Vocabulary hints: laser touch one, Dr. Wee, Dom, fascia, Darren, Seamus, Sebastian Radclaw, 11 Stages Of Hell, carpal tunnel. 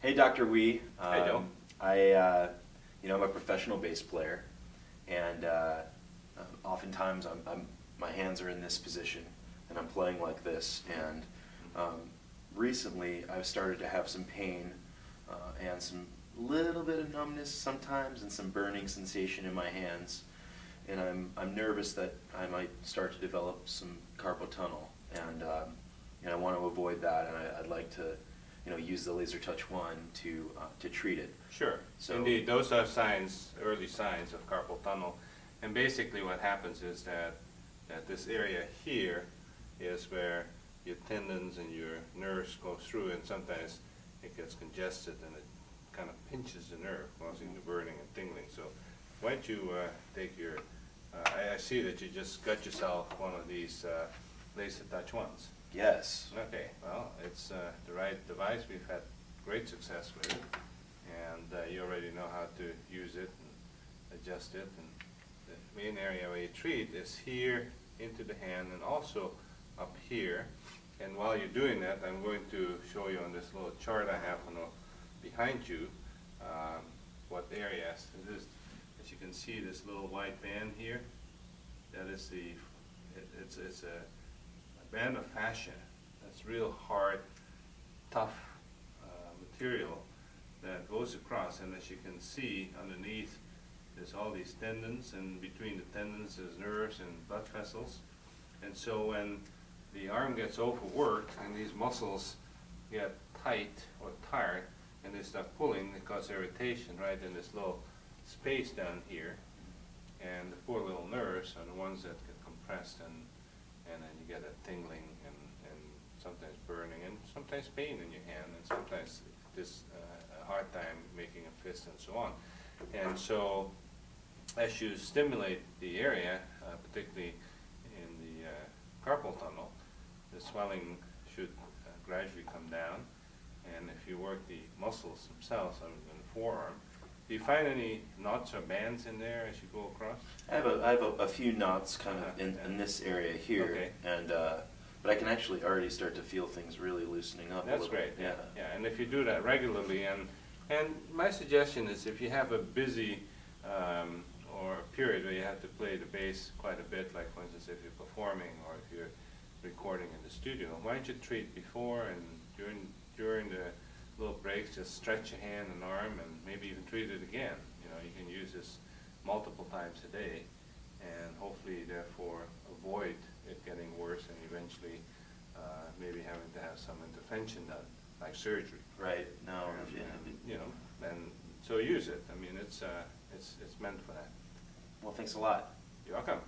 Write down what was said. Hey, Dr. Wee. Hey, Dom. I'm a professional bass player, and oftentimes my hands are in this position, and I'm playing like this. And recently, I've started to have some pain and some little bit of numbness sometimes, and some burning sensation in my hands. And I'm nervous that I might start to develop some carpal tunnel, and I want to avoid that. And I'd like to, use the laser touch one to treat it. Sure. So indeed, those are signs, early signs of carpal tunnel. And basically, what happens is that this area here is where your tendons and your nerves go through, and sometimes it gets congested and it kind of pinches the nerve, causing the burning and tingling. So why don't you take your? I see that you just got yourself one of these laser touch ones. Yes. Okay. Well, it's the right device. We've had great success with it, and you already know how to use it and adjust it. And the main area where you treat is here into the hand and also up here. And while you're doing that, I'm going to show you on this little chart I have on behind you what areas. As you can see, this little white band here, that is it's a band of fascia. That's real hard, tough material that goes across, and as you can see underneath there's all these tendons, and between the tendons there's nerves and blood vessels. And so when the arm gets overworked and these muscles get tight or tired and they start pulling, they cause irritation right in this little space down here, and the poor little nerves are the ones that get compressed, and then you get a tingling and sometimes burning and sometimes pain in your hand, and sometimes this a hard time making a fist and so on. And so as you stimulate the area, particularly in the carpal tunnel, the swelling should gradually come down, and if you work the muscles themselves on the forearm. Do you find any knots or bands in there as you go across? I have a few knots kind of in this area here, okay. And but I can actually already start to feel things really loosening up. That's a great. Yeah. Yeah, and if you do that regularly, and my suggestion is if you have a busy or a period where you have to play the bass quite a bit, like for instance if you're performing or if you're recording in the studio, why don't you treat before and during the little breaks, just stretch your hand and arm, and maybe even treat it again. You can use this multiple times a day, and hopefully, therefore, avoid it getting worse, and eventually, maybe having to have some intervention done, like surgery. Right. No. And so use it. I mean, it's meant for that. Well, thanks a lot. You're welcome.